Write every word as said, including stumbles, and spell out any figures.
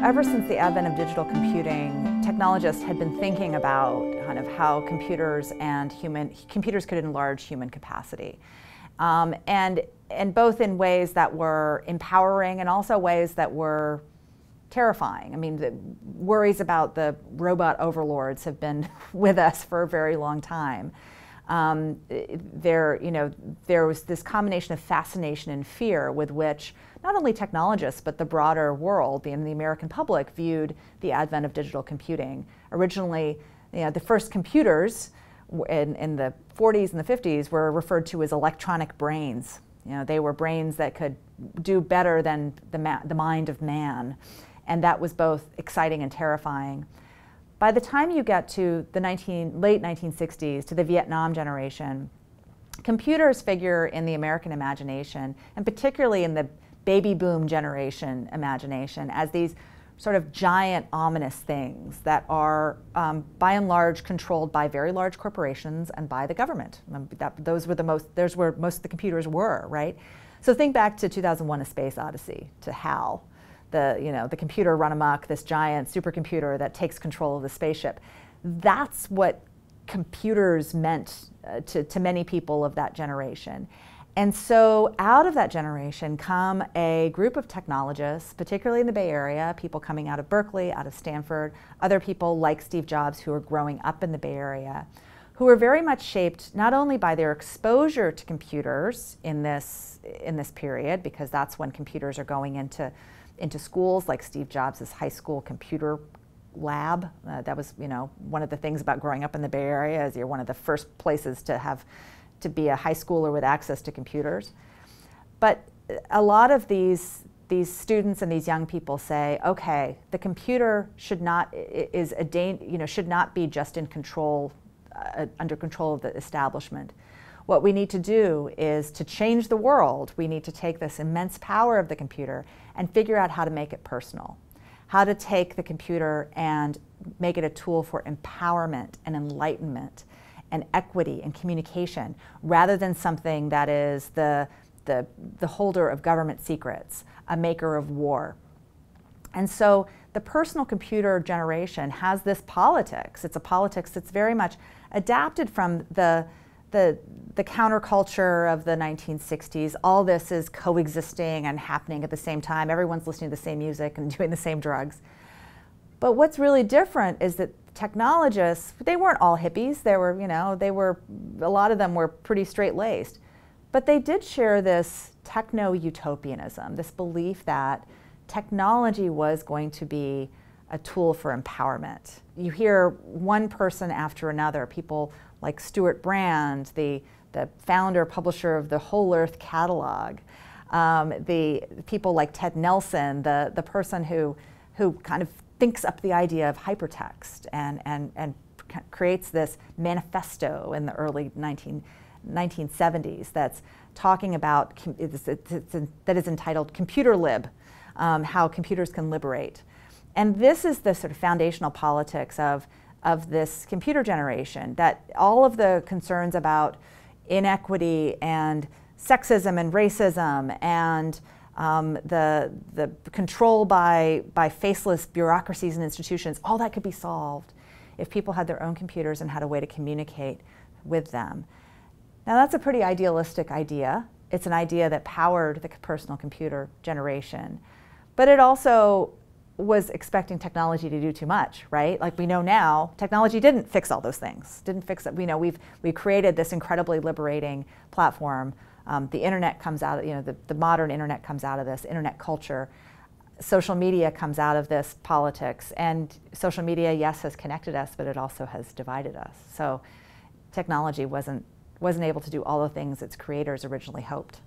Ever since the advent of digital computing, technologists had been thinking about kind of how computers and human computers could enlarge human capacity, um, and and both in ways that were empowering and also ways that were terrifying. I mean, the worries about the robot overlords have been with us for a very long time. Um, there, you know, there was this combination of fascination and fear with which not only technologists but the broader world and the American public viewed the advent of digital computing. Originally, you know, the first computers in, in the forties and the fifties were referred to as electronic brains. You know, they were brains that could do better than the, ma the mind of man, and that was both exciting and terrifying. By the time you get to the late nineteen sixties, to the Vietnam generation, computers figure in the American imagination, and particularly in the baby boom generation imagination, as these sort of giant, ominous things that are, um, by and large, controlled by very large corporations and by the government. That, those were the most, those were most of the computers were, right? So think back to two thousand one: A Space Odyssey, to HAL. The, you know, the computer run amok, this giant supercomputer that takes control of the spaceship. That's what computers meant uh, to, to many people of that generation. And so out of that generation come a group of technologists, particularly in the Bay Area, people coming out of Berkeley, out of Stanford, other people like Steve Jobs who are growing up in the Bay Area, who are very much shaped not only by their exposure to computers in this, in this period, because that's when computers are going into into schools, like Steve Jobs' high school computer lab. Uh, that was, you know, one of the things about growing up in the Bay Area is you're one of the first places to have, to be a high schooler with access to computers. But a lot of these, these students and these young people say, okay, the computer should not, is a da- you know, should not be just in control, uh, under control of the establishment. What we need to do is, to change the world, we need to take this immense power of the computer and figure out how to make it personal, how to take the computer and make it a tool for empowerment and enlightenment and equity and communication, rather than something that is the, the, the holder of government secrets, a maker of war. And so the personal computer generation has this politics. It's a politics that's very much adapted from the The, the counterculture of the nineteen sixties. All this is coexisting and happening at the same time. Everyone's listening to the same music and doing the same drugs. But what's really different is that technologists, they weren't all hippies. They were, you know, they were, a lot of them were pretty straight-laced. But they did share this techno-utopianism, this belief that technology was going to be a tool for empowerment. You hear one person after another, people like Stuart Brand, the, the founder, publisher of the Whole Earth Catalog, um, the people like Ted Nelson, the, the person who, who kind of thinks up the idea of hypertext and, and, and creates this manifesto in the early nineteen seventies that's talking about, it's, it's, it's, that is entitled Computer Lib, um, how computers can liberate. And this is the sort of foundational politics of, of this computer generation, that all of the concerns about inequity and sexism and racism and um, the, the control by, by faceless bureaucracies and institutions, all that could be solved if people had their own computers and had a way to communicate with them. Now that's a pretty idealistic idea. It's an idea that powered the personal computer generation, but it also was expecting technology to do too much, right? Like we know now, technology didn't fix all those things. Didn't fix it. We know we've we created this incredibly liberating platform. Um, the internet comes out. You know, the, the modern internet comes out of this. Internet culture, social media comes out of this politics. And social media, yes, has connected us, but it also has divided us. So technology wasn't wasn't able to do all the things its creators originally hoped.